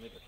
Leave it.